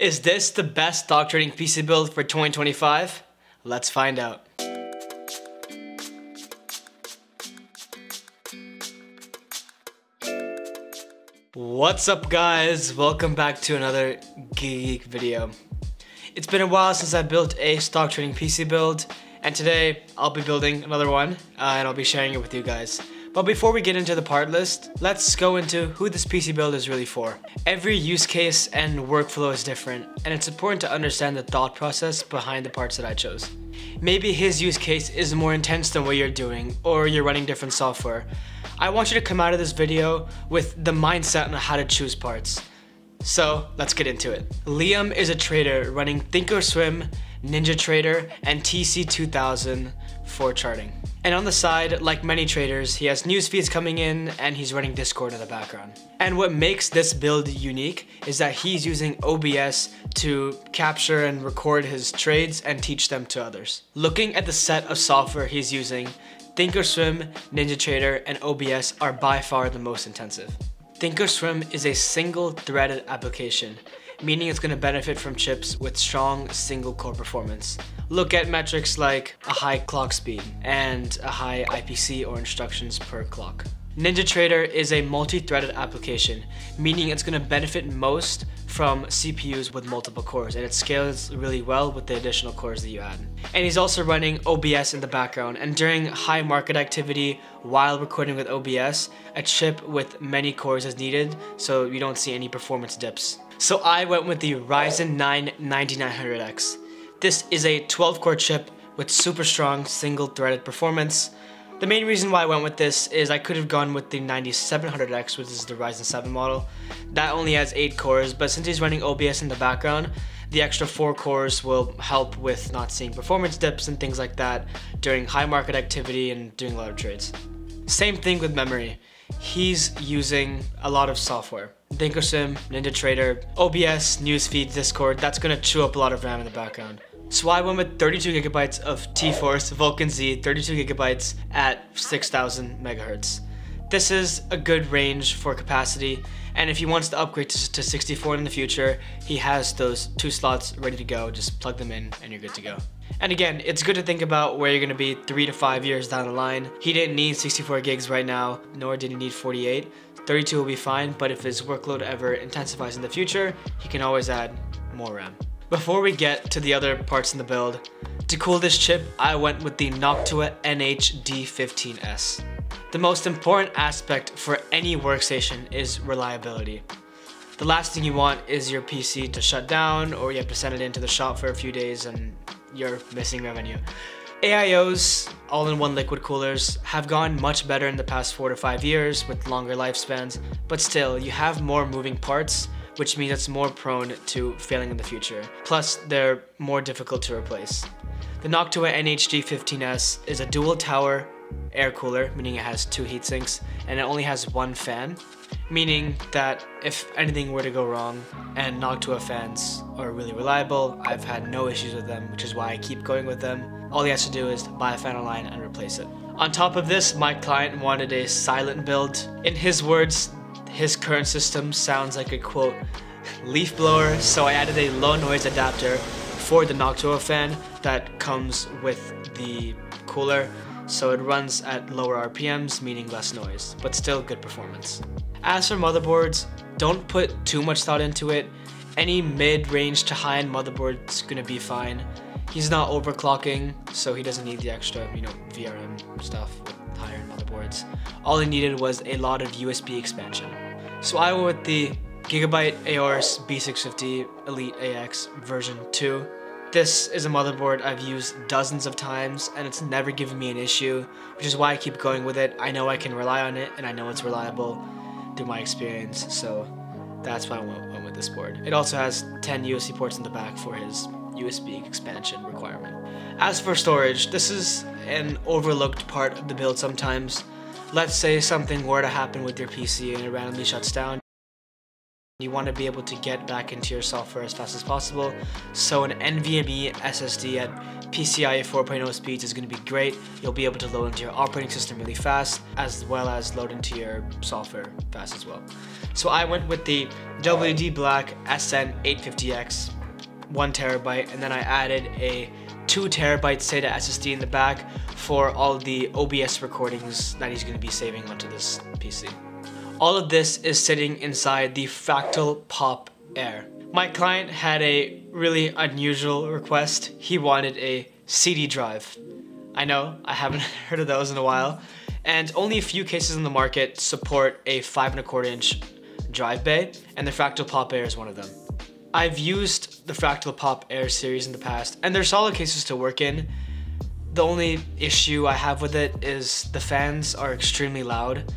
Is this the best stock trading PC build for 2025? Let's find out. What's up guys? Welcome back to another Geek video. It's been a while since I built a stock trading PC build, and today I'll be building another one and I'll be sharing it with you guys. But before we get into the part list, let's go into who this PC build is really for. Every use case and workflow is different, and it's important to understand the thought process behind the parts that I chose. Maybe his use case is more intense than what you're doing, or you're running different software. I want you to come out of this video with the mindset on how to choose parts. So let's get into it. Liam is a trader running Thinkorswim, NinjaTrader, and TC2000 for charting. And on the side, like many traders, he has news feeds coming in and he's running Discord in the background. And what makes this build unique is that he's using OBS to capture and record his trades and teach them to others. Looking at the set of software he's using, Thinkorswim, NinjaTrader, and OBS are by far the most intensive. Thinkorswim is a single-threaded application, meaning it's going to benefit from chips with strong single-core performance. Look at metrics like a high clock speed and a high IPC or instructions per clock. NinjaTrader is a multi-threaded application, meaning it's going to benefit most from CPUs with multiple cores, and it scales really well with the additional cores that you add. And he's also running OBS in the background, and during high market activity while recording with OBS, a chip with many cores is needed so you don't see any performance dips. So I went with the Ryzen 9 9900X. This is a 12-core chip with super strong single-threaded performance. The main reason why I went with this is I could have gone with the 9700X, which is the Ryzen 7 model. That only has 8 cores, but since he's running OBS in the background, the extra 4 cores will help with not seeing performance dips and things like that during high market activity and doing a lot of trades. Same thing with memory. He's using a lot of software. Thinkorswim, NinjaTrader, OBS, newsfeed, Discord, that's gonna chew up a lot of RAM in the background. So I went with 32 GB of T-Force Vulcan Z, 32 GB at 6,000 MHz. This is a good range for capacity, and if he wants to upgrade to 64 in the future, he has those 2 slots ready to go. Just plug them in and you're good to go. And again, it's good to think about where you're gonna be 3 to 5 years down the line. He didn't need 64 gigs right now, nor did he need 48. 32 will be fine, but if his workload ever intensifies in the future, he can always add more RAM. Before we get to the other parts in the build, to cool this chip, I went with the Noctua NH-D15S. The most important aspect for any workstation is reliability. The last thing you want is your PC to shut down, or you have to send it into the shop for a few days and you're missing revenue. AIOs, all-in-one liquid coolers, have gone much better in the past 4 to 5 years with longer lifespans, but still, you have more moving parts, which means it's more prone to failing in the future. Plus, they're more difficult to replace. The Noctua NH-D15S is a dual tower air cooler, meaning it has 2 heat sinks, and it only has 1 fan, meaning that if anything were to go wrong, and Noctua fans are really reliable, I've had no issues with them, which is why I keep going with them. All he has to do is buy a fan online and replace it. On top of this, my client wanted a silent build. In his words, his current system sounds like a, quote, leaf blower, so I added a low noise adapter for the Noctua fan that comes with the cooler, so it runs at lower RPMs, meaning less noise, but still good performance. As for motherboards, don't put too much thought into it. Any mid-range to high-end motherboard's gonna be fine. He's not overclocking, so he doesn't need the extra, VRM stuff with higher-end motherboards. All he needed was a lot of USB expansion. So I went with the Gigabyte Aorus B650 Elite AX version 2. This is a motherboard I've used dozens of times and it's never given me an issue, which is why I keep going with it. I know I can rely on it and I know it's reliable through my experience, so that's why I went with this board. It also has 10 USB ports in the back for his USB expansion requirement. As for storage, this is an overlooked part of the build sometimes. Let's say something were to happen with your PC and it randomly shuts down. You want to be able to get back into your software as fast as possible. So an NVMe SSD at PCIe 4.0 speeds is going to be great. You'll be able to load into your operating system really fast, as well as load into your software fast as well. So I went with the WD Black SN850X, 1 terabyte, and then I added a 2 terabyte SATA SSD in the back for all the OBS recordings that he's going to be saving onto this PC. All of this is sitting inside the Fractal Pop Air. My client had a really unusual request. He wanted a CD drive. I know, I haven't heard of those in a while. And only a few cases in the market support a 5 1/4 inch drive bay, and the Fractal Pop Air is one of them. I've used the Fractal Pop Air series in the past, and they're solid cases to work in. The only issue I have with it is the fans are extremely loud.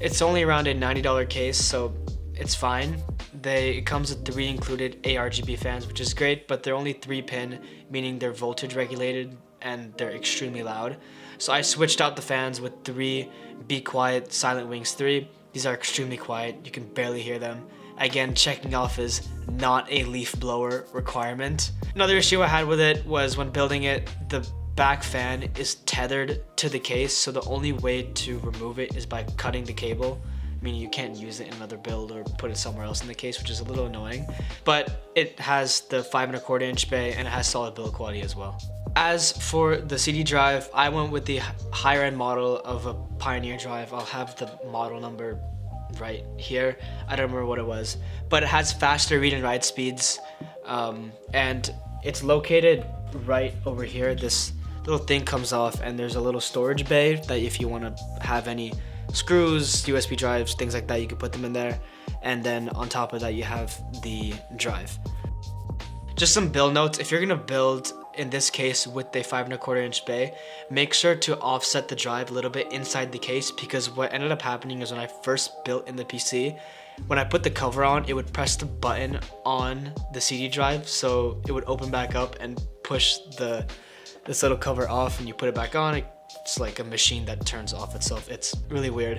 It's only around a $90 case, so it's fine. It comes with 3 included ARGB fans, which is great, but they're only 3-pin, meaning they're voltage regulated and they're extremely loud. So I switched out the fans with 3 Be Quiet Silent Wings 3. These are extremely quiet. You can barely hear them. Again, checking off is not a leaf blower requirement. Another issue I had with it was when building it, the back fan is tethered to the case, so the only way to remove it is by cutting the cable, meaning you can't use it in another build or put it somewhere else in the case, which is a little annoying. But it has the 5 1/4 inch bay and it has solid build quality as well. As for the CD drive, I went with the higher end model of a Pioneer drive. I'll have the model number right here. I don't remember what it was, but it has faster read and write speeds, and it's located right over here. This little thing comes off and there's a little storage bay that if you want to have any screws, USB drives, things like that, you can put them in there. And then on top of that, you have the drive. Just some build notes. If you're going to build, in this case, with a 5 1/4 inch bay, make sure to offset the drive a little bit inside the case, because what ended up happening is when I first built in the PC, when I put the cover on, it would press the button on the CD drive. So it would open back up and push this little cover off, and you put it back on, it's like a machine that turns off itself. It's really weird.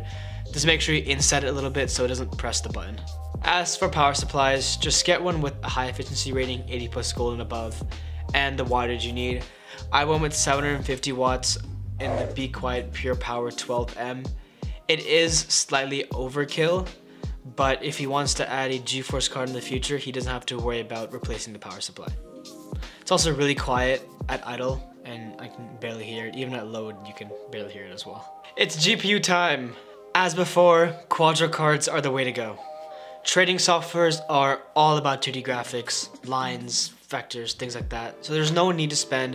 Just make sure you inset it a little bit so it doesn't press the button. As for power supplies, just get one with a high efficiency rating, 80 plus gold and above, and the wattage you need. I went with 750 watts in the Be Quiet Pure Power 12M. It is slightly overkill, but if he wants to add a GeForce card in the future, he doesn't have to worry about replacing the power supply. It's also really quiet at idle, and I can barely hear it. Even at load, you can barely hear it as well. It's GPU time. As before, Quadro cards are the way to go. Trading softwares are all about 2D graphics, lines, vectors, things like that. So there's no need to spend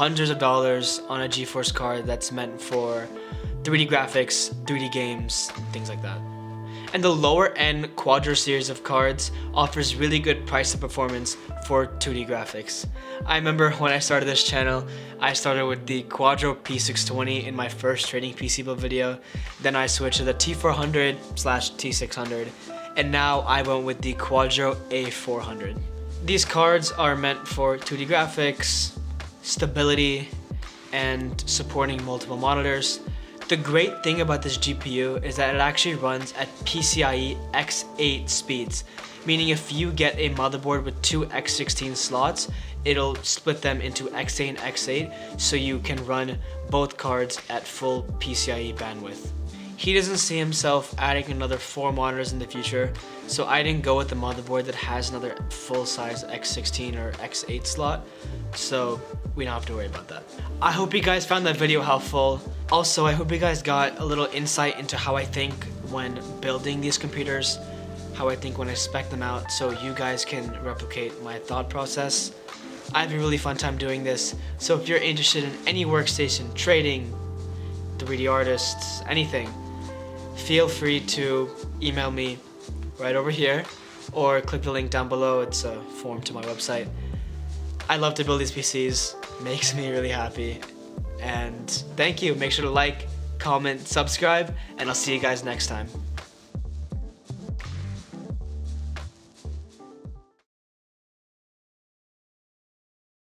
hundreds of dollars on a GeForce card that's meant for 3D graphics, 3D games, things like that. And the lower end Quadro series of cards offers really good price and performance for 2D graphics. I remember when I started this channel, I started with the Quadro P620 in my first trading PC build video. Then I switched to the T400/T600, and now I went with the Quadro A400. These cards are meant for 2D graphics, stability, and supporting multiple monitors. The great thing about this GPU is that it actually runs at PCIe X8 speeds, meaning if you get a motherboard with 2 X16 slots, it'll split them into X8 and X8, so you can run both cards at full PCIe bandwidth. He doesn't see himself adding another 4 monitors in the future, so I didn't go with the motherboard that has another full-size X16 or X8 slot, so we don't have to worry about that. I hope you guys found that video helpful. Also, I hope you guys got a little insight into how I think when building these computers, how I think when I spec them out, so you guys can replicate my thought process. I have a really fun time doing this, so if you're interested in any workstation, trading, 3D artists, anything, feel free to email me right over here or click the link down below. It's a form to my website. I love to build these PCs, makes me really happy. And thank you. Make sure to like, comment, subscribe, and I'll see you guys next time.